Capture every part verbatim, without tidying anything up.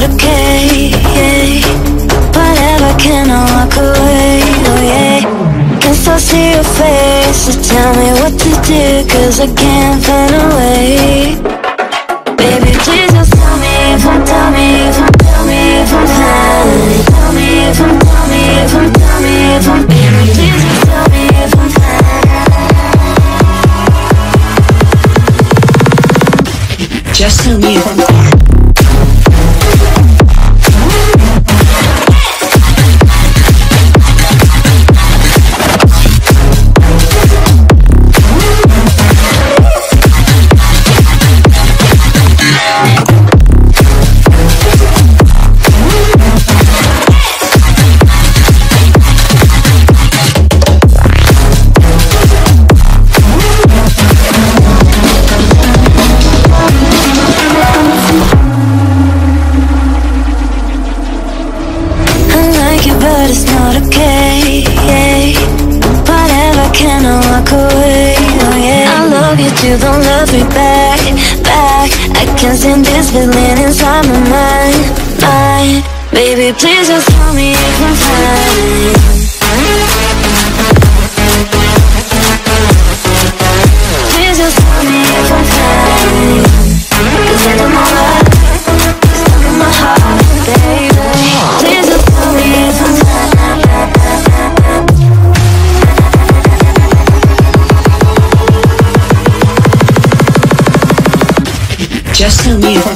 not okay, yeah. Whatever, can I walk away, oh yeah. Can still see your face, so tell me what to do, cause I can't find a way. Baby, please just tell me if I'm tell me if I'm tell me if I'm high. Tell me if I'm tell me if I'm tell me if I'm baby, please just tell me if I'm high. Just so you you don't love me back, back. I can't stand this feeling inside my mind, mind. Baby, please just tell me if I'm fine. Please just tell me if I'm fine. Cause I know my heart, stuck in my heart, baby. Please just tell me if I'm fine. Just a little.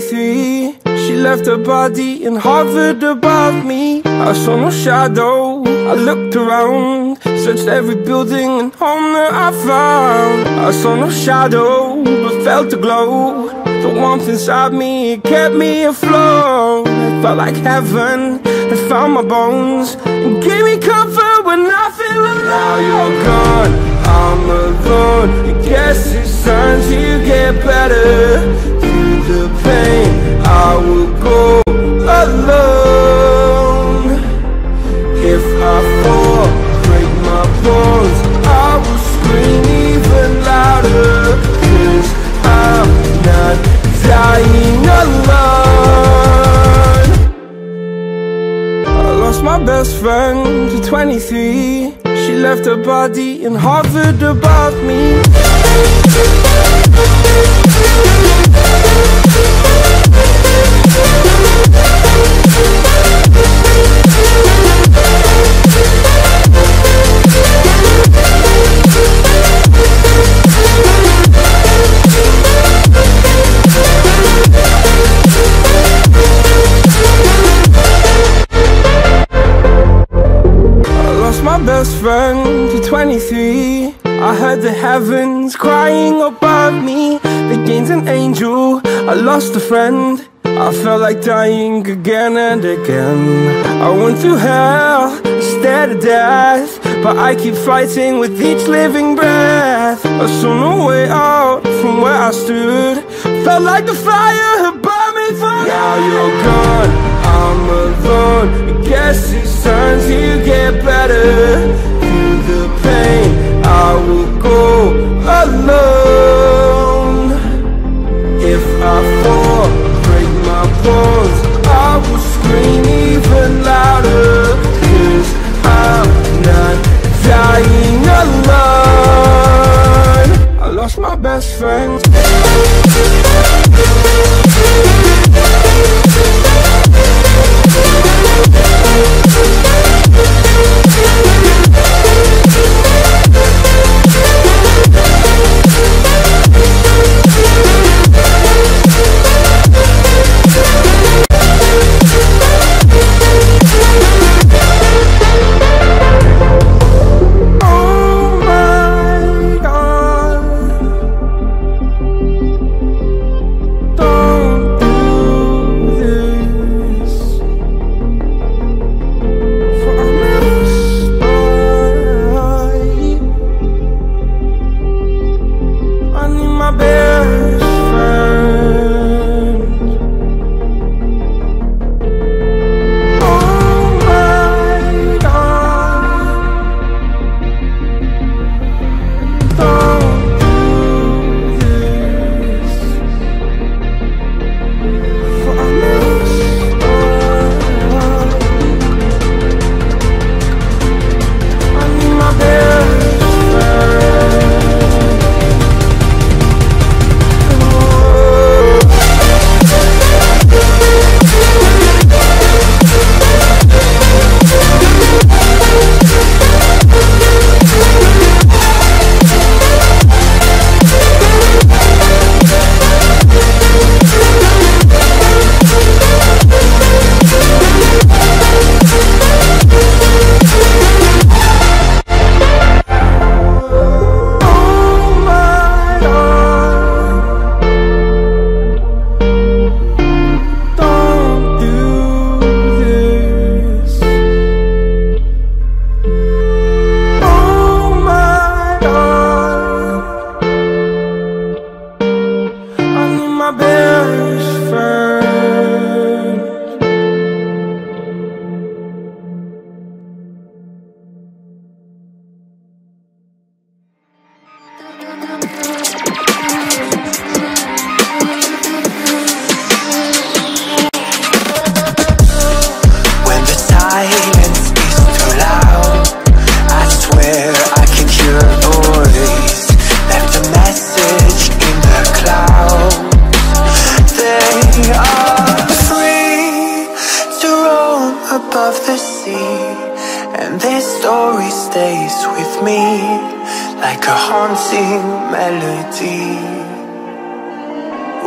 twenty-three. She left her body and hovered above me. I saw no shadow, I looked around, searched every building and home that I found. I saw no shadow, but felt the glow. The warmth inside me, it kept me afloat. It felt like heaven had found my bones and gave me comfort when I feel alone. Now you're gone, I'm alone. I guess it's time to get better. Through the pain, I will go alone. If I fall, break my bones, I will scream even louder. 'Cause I'm not dying alone. I lost my best friend to twenty-three. She left her body and hovered above me. Best friend to twenty-three. I heard the heavens crying above me. They gained an angel, I lost a friend. I felt like dying again and again. I went through hell instead of death, but I keep fighting with each living breath. I saw no way out from where I stood. Felt like the fire had burned me for. Now you're gone, I'm alone. I guess it's time to get better. Through the pain, I will go alone. If I fall, break my bones, I will scream even louder. 'Cause I'm not dying alone. I lost my best friend.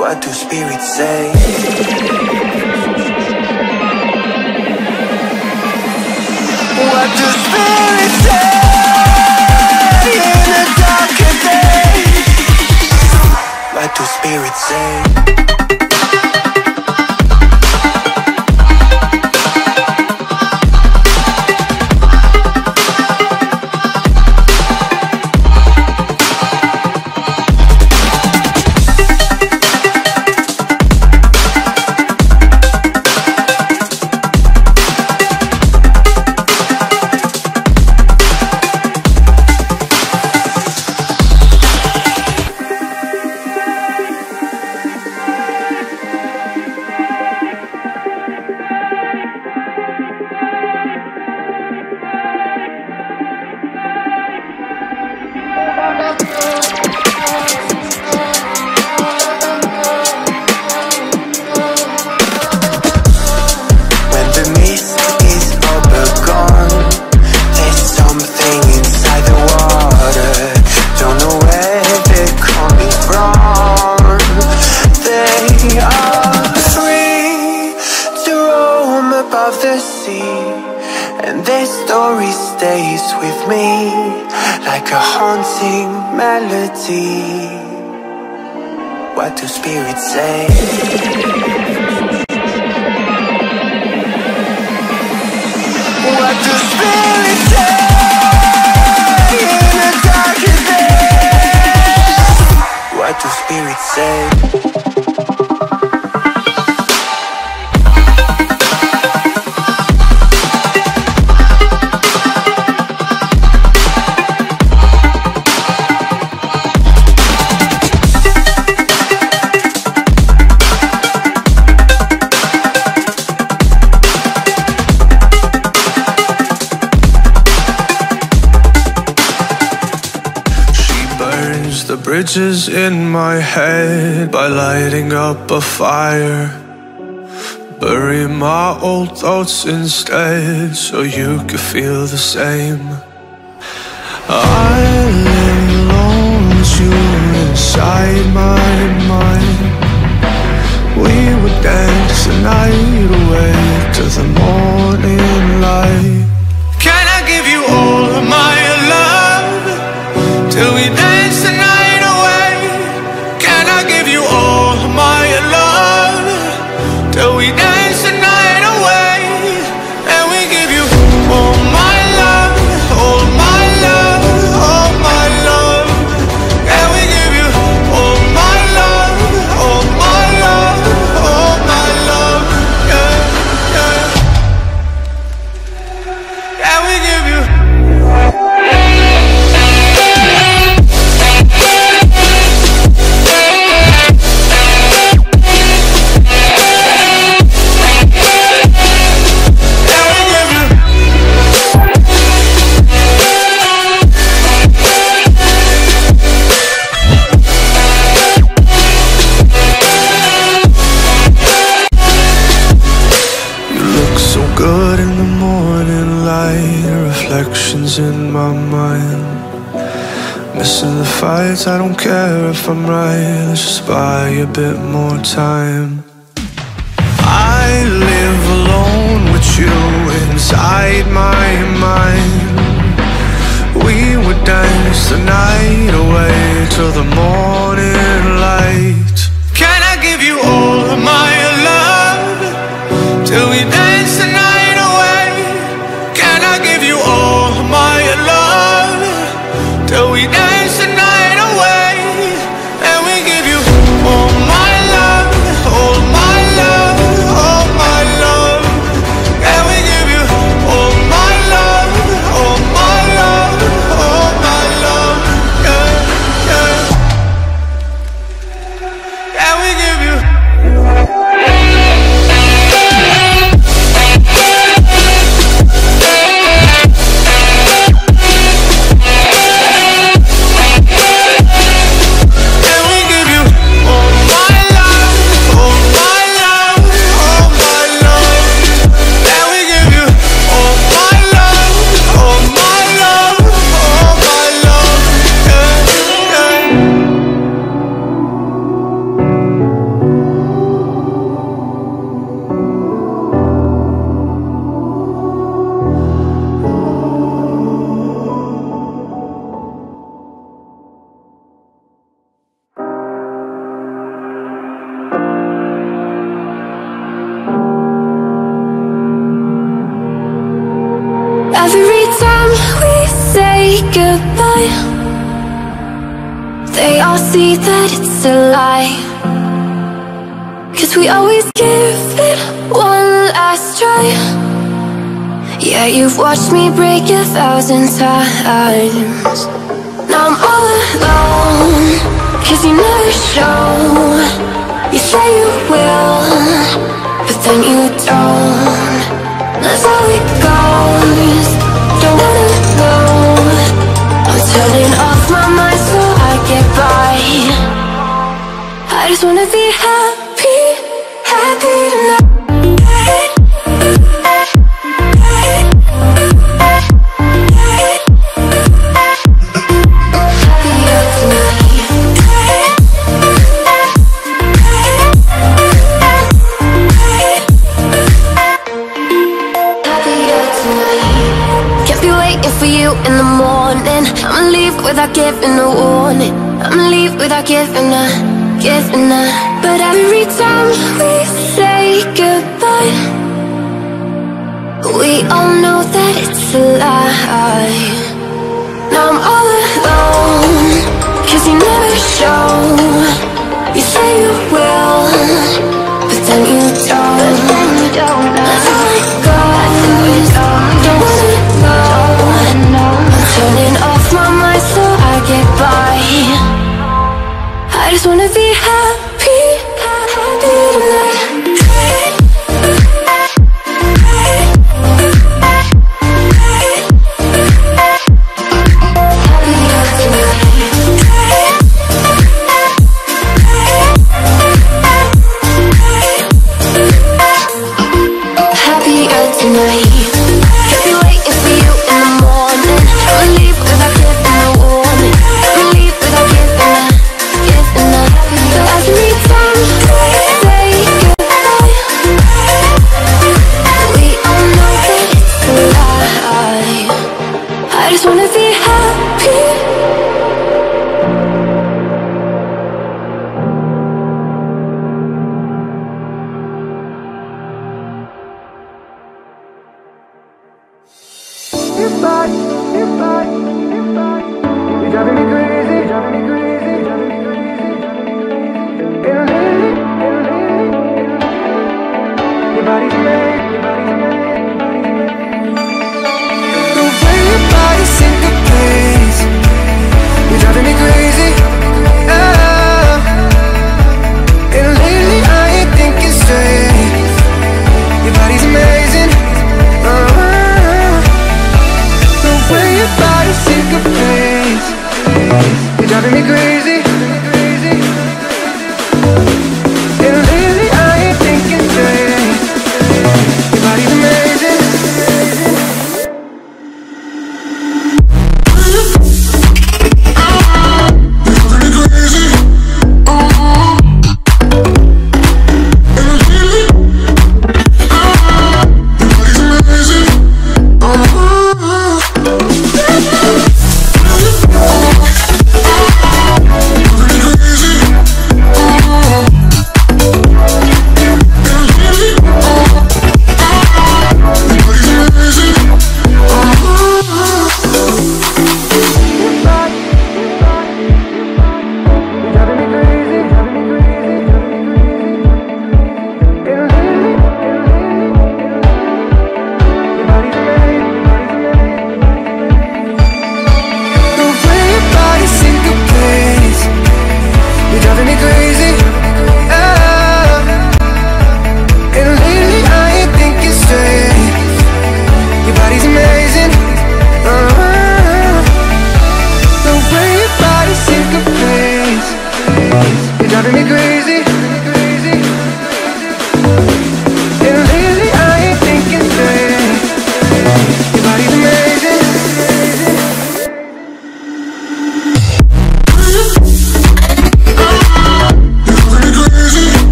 What do spirits say? What do spirits say in a darker day? What do spirits say? What do spirits say? What do spirits say in the darkest day? What do spirits say? Bridges in my head by lighting up a fire. Bury my old thoughts instead so you could feel the same. I lay alone with you inside my mind. We would dance the night away to the morning light. Can I give you all of my love till we dance? In my mind, missing the fights. I don't care if I'm right, let's just buy a bit more time. I live alone with you inside my mind. We would dance the night away till the morning light. Can I give you all of my love till we dance the night? Till we dance the night away, and we give you all my love, all my love, all my love, and we give you all my love, all my love, all my love, yeah, yeah. Every time we say goodbye, they all see that it's a lie. Cause we always give it one last try. Yeah, you've watched me break a thousand times. Now I'm all alone, cause you never show. You say you will, but then you don't. That's how it goes. Don't wanna know. I'm turning off my mind so I get by. I just wanna be happy, happy tonight. Without giving a warning, I'ma leave without giving a, giving a. But every time we say goodbye, we all know that it's a lie. Now I'm all alone, cause you never show. You say you will, but then you don't. That's how it goes. Don't wanna know. I'm turning off my mind so I get by. I just wanna be happy, happy tonight.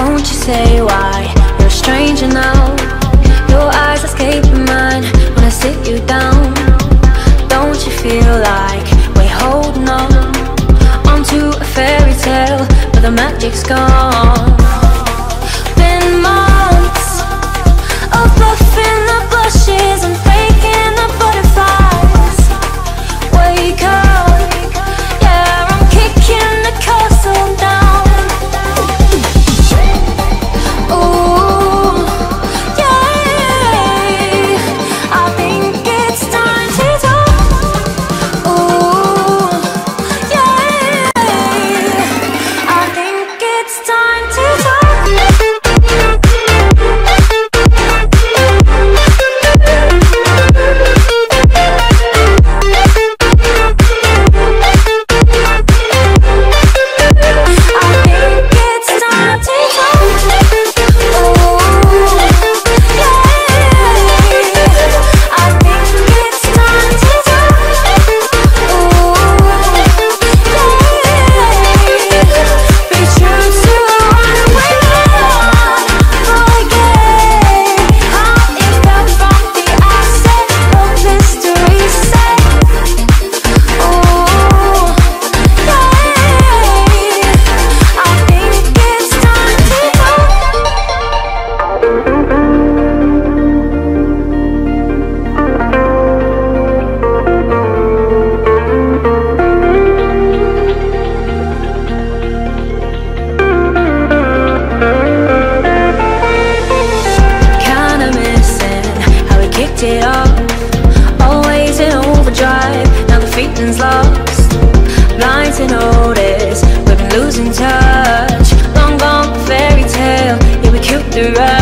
Won't you say why? You're a stranger now. Your eyes escape mine when I sit you down. Don't you feel like we're holding on onto a fairy tale, but the magic's gone? Been months of puffing the blushes and faking the butterflies. Wake up, yeah, I'm kicking the castle down. Notice we've been losing touch. Long gone fairy tale, yeah, we killed the ride.